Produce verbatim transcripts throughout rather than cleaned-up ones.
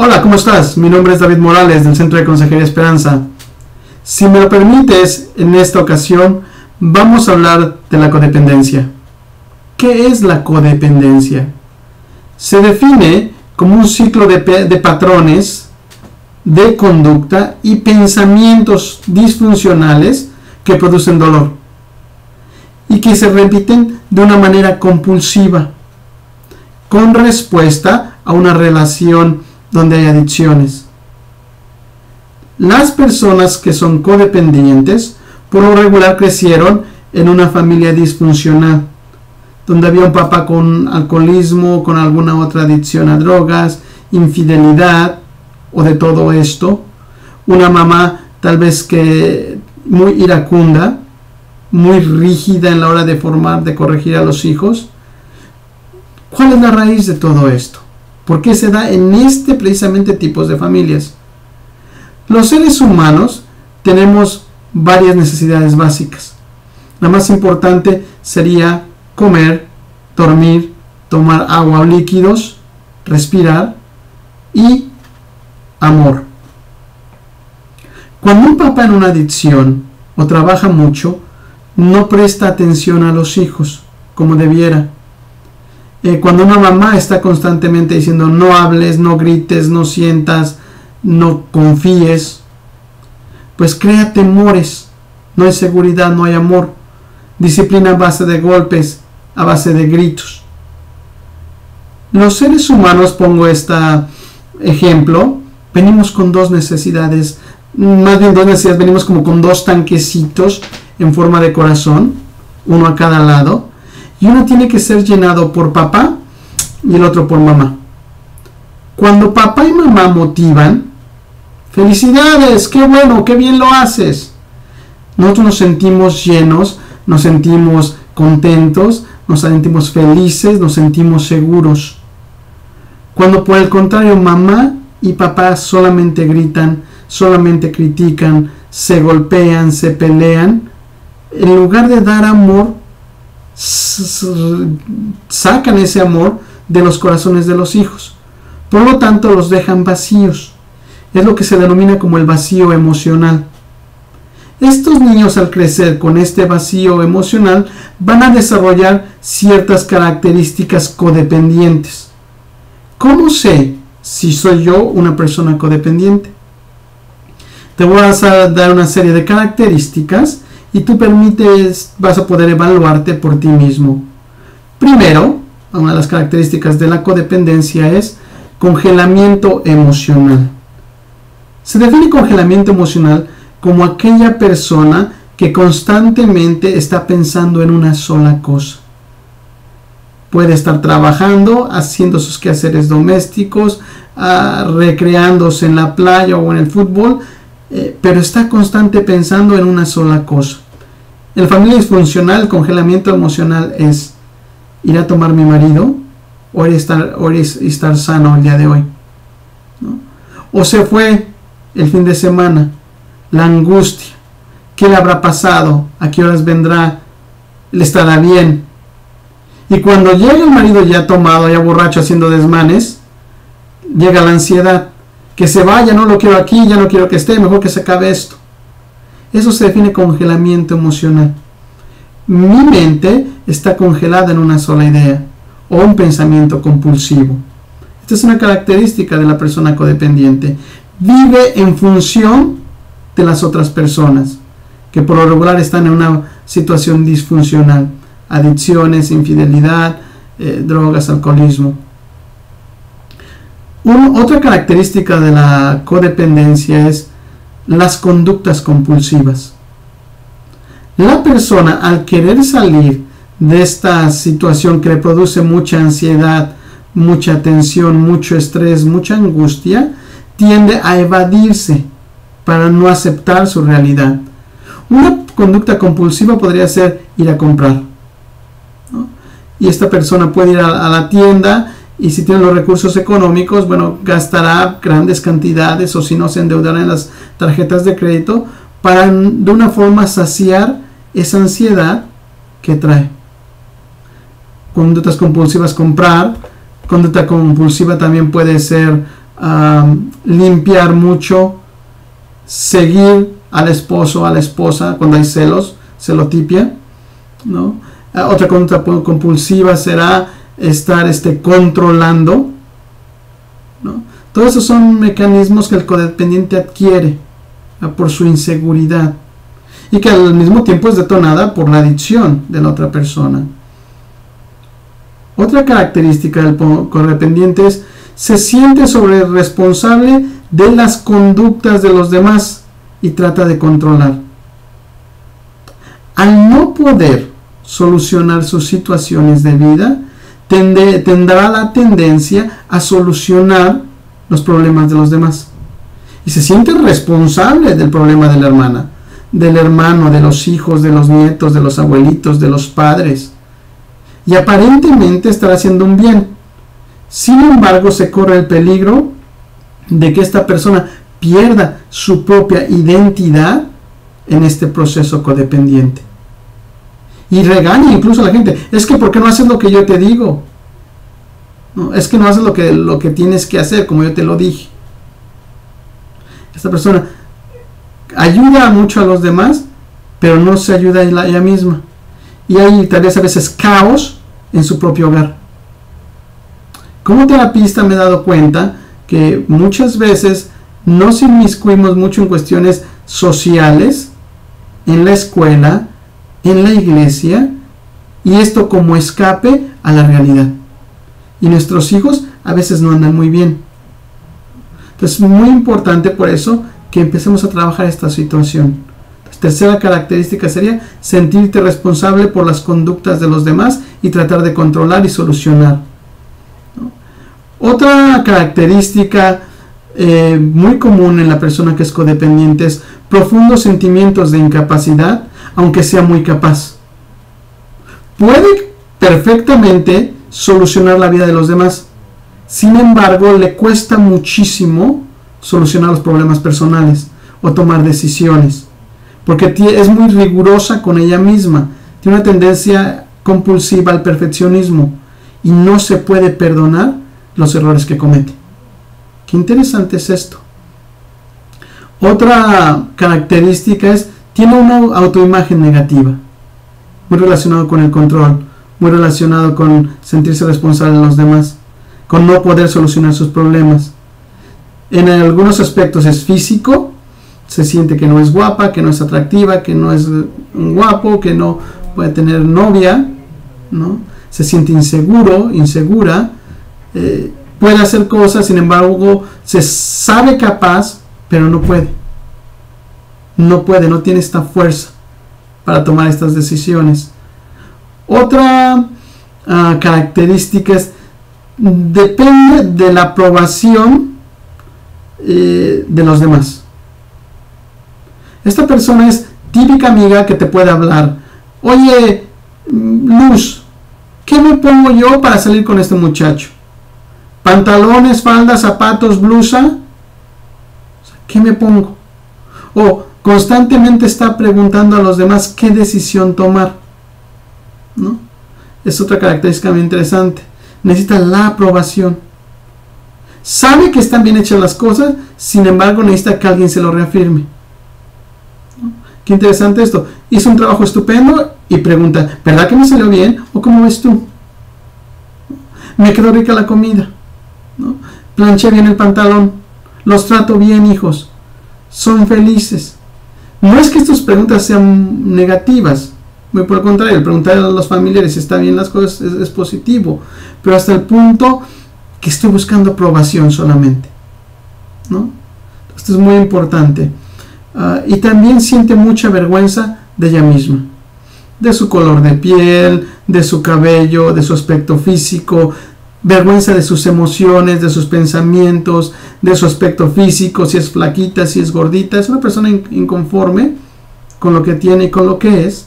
Hola, ¿cómo estás? Mi nombre es David Morales del Centro de Consejería Esperanza. Si me lo permites, en esta ocasión vamos a hablar de la codependencia. ¿Qué es la codependencia? Se define como un ciclo de, de patrones de conducta y pensamientos disfuncionales que producen dolor y que se repiten de una manera compulsiva con respuesta a una relación donde hay adicciones. Las personas que son codependientes por lo regular crecieron en una familia disfuncional, donde había un papá con alcoholismo, con alguna otra adicción a drogas, infidelidad o de todo esto, una mamá tal vez que muy iracunda, muy rígida en la hora de formar, de corregir a los hijos. ¿Cuál es la raíz de todo esto? ¿Por qué se da en este precisamente tipos de familias? Los seres humanos tenemos varias necesidades básicas. La más importante sería comer, dormir, tomar agua o líquidos, respirar y amor. Cuando un papá en una adicción o trabaja mucho, no presta atención a los hijos como debiera. Eh, cuando una mamá está constantemente diciendo no hables, no grites, no sientas, no confíes, pues crea temores, no hay seguridad, no hay amor, disciplina a base de golpes, a base de gritos. Los seres humanos, pongo este ejemplo, venimos con dos necesidades, más bien dos necesidades, venimos como con dos tanquecitos en forma de corazón, uno a cada lado, y uno tiene que ser llenado por papá y el otro por mamá. Cuando papá y mamá motivan, felicidades, qué bueno, qué bien lo haces, nosotros nos sentimos llenos, nos sentimos contentos, nos sentimos felices, nos sentimos seguros. Cuando por el contrario mamá y papá solamente gritan, solamente critican, se golpean, se pelean, en lugar de dar amor, sacan ese amor de los corazones de los hijos, por lo tanto los dejan vacíos. Es lo que se denomina como el vacío emocional. Estos niños, al crecer con este vacío emocional, van a desarrollar ciertas características codependientes. ¿Cómo sé si soy yo una persona codependiente? Te voy a dar una serie de características y tú permites, vas a poder evaluarte por ti mismo. Primero, una de las características de la codependencia es congelamiento emocional. Se define congelamiento emocional como aquella persona que constantemente está pensando en una sola cosa. Puede estar trabajando, haciendo sus quehaceres domésticos, uh, recreándose en la playa o en el fútbol, Eh, pero está constante pensando en una sola cosa. En la familia disfuncional, el congelamiento emocional es: ¿irá a tomar mi marido? ¿O irá a estar, o irá a estar sano el día de hoy? ¿No? ¿O se fue el fin de semana? La angustia. ¿Qué le habrá pasado? ¿A qué horas vendrá? ¿Le estará bien? Y cuando llega el marido ya tomado, ya borracho, haciendo desmanes, llega la ansiedad. Que se vaya, no lo quiero aquí, ya no quiero que esté, mejor que se acabe esto. Eso se define congelamiento emocional. Mi mente está congelada en una sola idea o un pensamiento compulsivo. Esta es una característica de la persona codependiente. Vive en función de las otras personas, que por lo regular están en una situación disfuncional. Adicciones, infidelidad, eh, drogas, alcoholismo. Una, otra característica de la codependencia es las conductas compulsivas. La persona, al querer salir de esta situación que le produce mucha ansiedad, mucha tensión, mucho estrés, mucha angustia, tiende a evadirse para no aceptar su realidad. Una conducta compulsiva podría ser ir a comprar, ¿no? Y esta persona puede ir a, a la tienda, y si tiene los recursos económicos, bueno, gastará grandes cantidades, o si no, se endeudará en las tarjetas de crédito para de una forma saciar esa ansiedad que trae. Conductas compulsivas: comprar. Conducta compulsiva también puede ser um, limpiar mucho, seguir al esposo, a la esposa cuando hay celos, celotipia, ¿no? Otra conducta compulsiva será estar este, controlando, ¿no? Todos esos son mecanismos que el codependiente adquiere, ¿no?, por su inseguridad, y que al mismo tiempo es detonada por la adicción de la otra persona. Otra característica del codependiente es se siente sobre responsable de las conductas de los demás y trata de controlar. Al no poder solucionar sus situaciones de vida, tende, tendrá la tendencia a solucionar los problemas de los demás. Y se siente responsable del problema de la hermana, del hermano, de los hijos, de los nietos, de los abuelitos, de los padres. Y aparentemente estará haciendo un bien. Sin embargo, se corre el peligro de que esta persona pierda su propia identidad en este proceso codependiente. Y regaña incluso a la gente. Es que ¿por qué no haces lo que yo te digo? No, es que no haces lo que, lo que tienes que hacer, como yo te lo dije. Esta persona ayuda mucho a los demás, pero no se ayuda a ella misma. Y hay tal vez a veces caos en su propio hogar. Como terapista me he dado cuenta que muchas veces nos inmiscuimos mucho en cuestiones sociales, en la escuela, en la iglesia, y esto como escape a la realidad. Y nuestros hijos a veces no andan muy bien. Entonces es muy importante por eso que empecemos a trabajar esta situación. Entonces, tercera característica sería sentirte responsable por las conductas de los demás y tratar de controlar y solucionar, ¿no? Otra característica Eh, muy común en la persona que es codependiente es profundos sentimientos de incapacidad, aunque sea muy capaz. Puede perfectamente solucionar la vida de los demás, sin embargo le cuesta muchísimo solucionar los problemas personales o tomar decisiones, porque es muy rigurosa con ella misma, tiene una tendencia compulsiva al perfeccionismo y no se puede perdonar los errores que comete. Qué interesante es esto. Otra característica es, tiene una autoimagen negativa, muy relacionado con el control, muy relacionado con sentirse responsable de los demás, con no poder solucionar sus problemas. En algunos aspectos es físico, se siente que no es guapa, que no es atractiva, que no es un guapo, que no puede tener novia, ¿no? Se siente inseguro, insegura, eh, puede hacer cosas, sin embargo, se sabe capaz, pero no puede. No puede, no tiene esta fuerza para tomar estas decisiones. Otra uh, característica es, depende de la aprobación eh, de los demás. Esta persona es típica amiga que te puede hablar. Oye, Luz, ¿qué me pongo yo para salir con este muchacho? Pantalones, faldas, zapatos, blusa, ¿qué me pongo? O constantemente está preguntando a los demás qué decisión tomar, ¿no? Es otra característica muy interesante. Necesita la aprobación. Sabe que están bien hechas las cosas, sin embargo necesita que alguien se lo reafirme, ¿no? Qué interesante esto. Hizo un trabajo estupendo y pregunta, ¿verdad que me salió bien? ¿O cómo ves tú? Me quedó rica la comida, ¿no? Planché bien el pantalón, los trato bien, hijos, son felices. No es que estas preguntas sean negativas, muy por el contrario, el preguntar a los familiares si está bien las cosas es, es positivo, pero hasta el punto que estoy buscando aprobación solamente, ¿no? Esto es muy importante. Uh, y también siente mucha vergüenza de ella misma, de su color de piel, de su cabello, de su aspecto físico, vergüenza de sus emociones, de sus pensamientos, de su aspecto físico, si es flaquita, si es gordita. Es una persona inconforme con lo que tiene y con lo que es,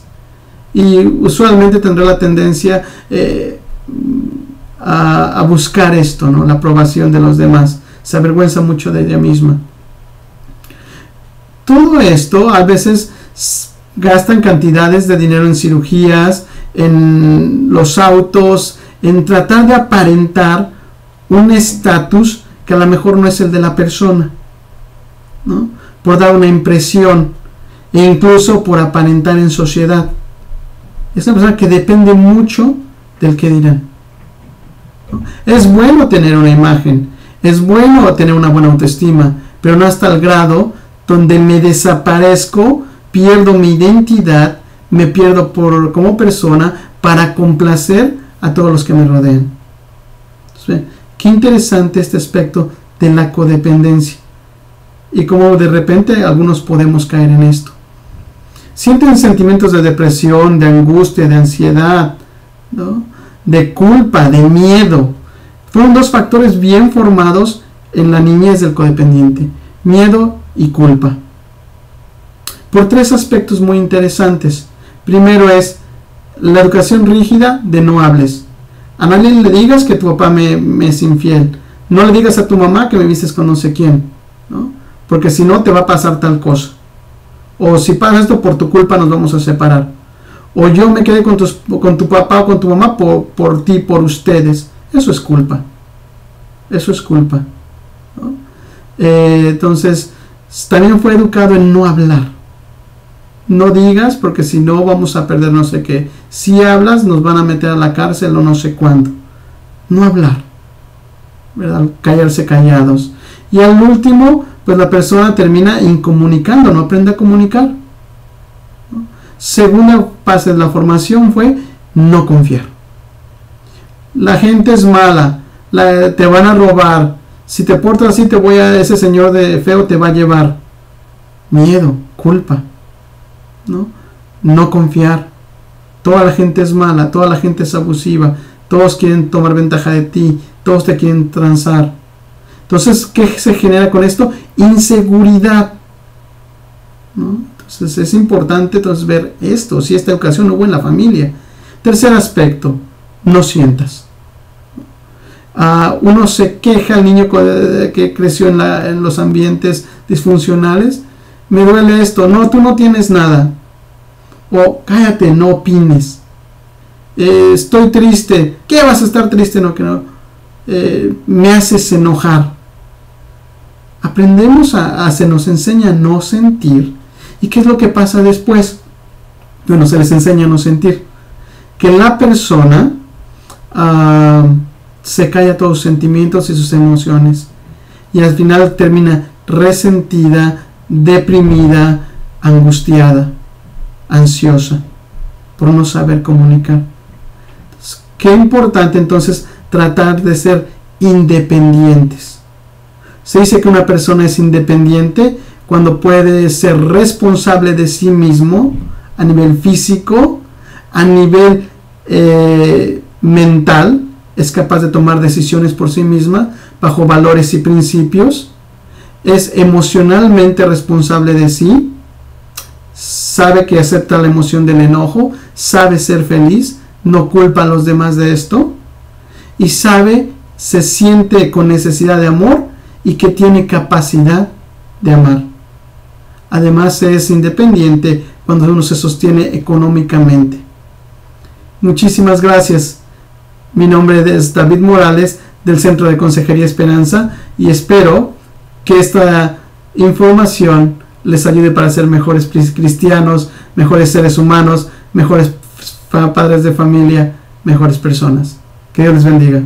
y usualmente tendrá la tendencia eh, a, a buscar esto, ¿no?, la aprobación de los demás. Se avergüenza mucho de ella misma. Todo esto a veces gastan cantidades de dinero en cirugías, en los autos, en tratar de aparentar un estatus que a lo mejor no es el de la persona, ¿no? Por dar una impresión e incluso por aparentar en sociedad. Es una persona que depende mucho del que dirán, ¿no? Es bueno tener una imagen, es bueno tener una buena autoestima, pero no hasta el grado donde me desaparezco, pierdo mi identidad, me pierdo por, como persona, para complacer a todos los que me rodean. Entonces, qué interesante este aspecto de la codependencia y cómo de repente algunos podemos caer en esto. Sienten sentimientos de depresión, de angustia, de ansiedad, ¿no? De culpa, de miedo. Fueron dos factores bien formados en la niñez del codependiente: miedo y culpa, por tres aspectos muy interesantes. Primero es la educación rígida de no hables. A nadie le digas que tu papá me, me es infiel. No le digas a tu mamá que me vistes con no sé quién, ¿no? Porque si no te va a pasar tal cosa. O si pasa esto por tu culpa nos vamos a separar. O yo me quedé con, tus, con tu papá o con tu mamá por, por ti, por ustedes. Eso es culpa. Eso es culpa, ¿no? Eh, entonces, también fue educado en no hablar. No digas porque si no vamos a perder no sé qué. Si hablas nos van a meter a la cárcel o no sé cuándo. No hablar, ¿verdad? Callarse callados. Y al último, pues la persona termina incomunicando, no aprende a comunicar, ¿no? Segunda fase de la formación fue no confiar. La gente es mala, la, te van a robar. Si te portas así, te voy a, ese señor de feo te va a llevar. Miedo, culpa, ¿no? No confiar. Toda la gente es mala, toda la gente es abusiva, todos quieren tomar ventaja de ti, todos te quieren transar. Entonces, ¿qué se genera con esto? Inseguridad, ¿no? Entonces es importante entonces, ver esto, si esta educación hubo en la familia. Tercer aspecto, no sientas. Uh, uno se queja, el niño que creció en, la, en los ambientes disfuncionales, me duele esto, no, tú no tienes nada, o cállate, no opines, eh, estoy triste, ¿qué vas a estar triste? No, que no, eh, me haces enojar. Aprendemos a, a, se nos enseña a no sentir, ¿y qué es lo que pasa después? Bueno, se les enseña a no sentir, que la persona uh, se calla todos sus sentimientos y sus emociones, y al final termina resentida, deprimida, angustiada, ansiosa, por no saber comunicar. Entonces, qué importante entonces tratar de ser independientes. Se dice que una persona es independiente cuando puede ser responsable de sí mismo a nivel físico, a nivel eh, mental, es capaz de tomar decisiones por sí misma bajo valores y principios, es emocionalmente responsable de sí, sabe que acepta la emoción del enojo, sabe ser feliz, no culpa a los demás de esto, y sabe, se siente con necesidad de amor y que tiene capacidad de amar. Además es independiente cuando uno se sostiene económicamente. Muchísimas gracias. Mi nombre es David Morales del Centro de Consejería Esperanza y espero que esta información les ayude para ser mejores cristianos, mejores seres humanos, mejores padres de familia, mejores personas. Que Dios les bendiga.